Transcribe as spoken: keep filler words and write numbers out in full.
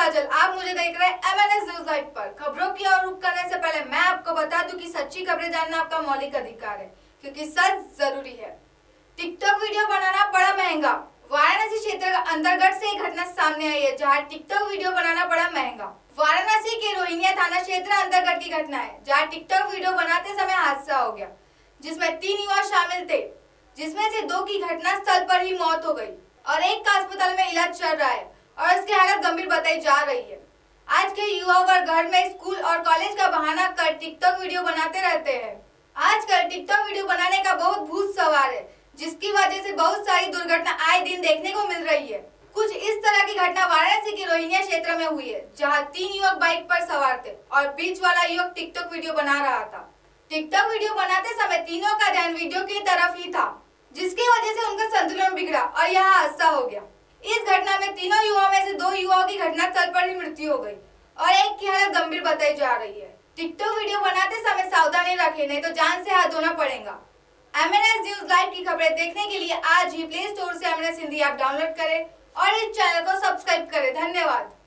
काजल, आप मुझे देख रहे हैं एमएनएस न्यूज लाइव पर। खबरों की ओर रुख करने से पहले मैं आपको बता दूं कि सच्ची खबरें जानना आपका मौलिक अधिकार है, क्योंकि सच जरूरी है। टिकटॉक वीडियो बनाना बड़ा महंगा। वाराणसी क्षेत्र के अंतर्गत से एक घटना सामने आई है जहाँ टिकटॉक वीडियो बनाना बड़ा महंगा। वाराणसी के रोहिंग्या थाना क्षेत्र अंतर्गत की घटना है जहाँ टिकटॉक वीडियो बनाते समय हादसा हो गया, जिसमे तीन युवा शामिल थे, जिसमे से दो की घटना स्थल पर ही मौत हो गयी और एक का अस्पताल में इलाज चल रहा है और उसकी हालत गंभीर बताई जा रही है। आज के युवा वर्ग घर में स्कूल और कॉलेज का बहाना कर टिकटॉक वीडियो बनाते रहते हैं। आजकल टिकटॉक वीडियो बनाने का बहुत भूत सवार है, जिसकी वजह से बहुत सारी दुर्घटना आए दिन देखने को मिल रही है। कुछ इस तरह की घटना वाराणसी के रोहिंग्या क्षेत्र में हुई है, जहाँ तीन युवक बाइक पर सवार थे और बीच वाला युवक टिकटॉक वीडियो बना रहा था। टिकटॉक वीडियो बनाते समय तीनों का ध्यान वीडियो की तरफ ही था, जिसकी वजह से उनका संतुलन बिगड़ा और यह हादसा हो गया। इस घटना में तीनों युवाओं में से दो युवाओं की घटनास्थल पर ही मृत्यु हो गई और एक की हालत गंभीर बताई जा रही है। टिकटॉक वीडियो बनाते समय सावधानी रखें, नहीं तो जान से हाथ धोना पड़ेगा। एमएनएस न्यूज लाइव की खबरें देखने के लिए आज ही प्ले स्टोर से एमएनएस हिंदी ऐप डाउनलोड करें और इस चैनल को सब्सक्राइब करें। धन्यवाद।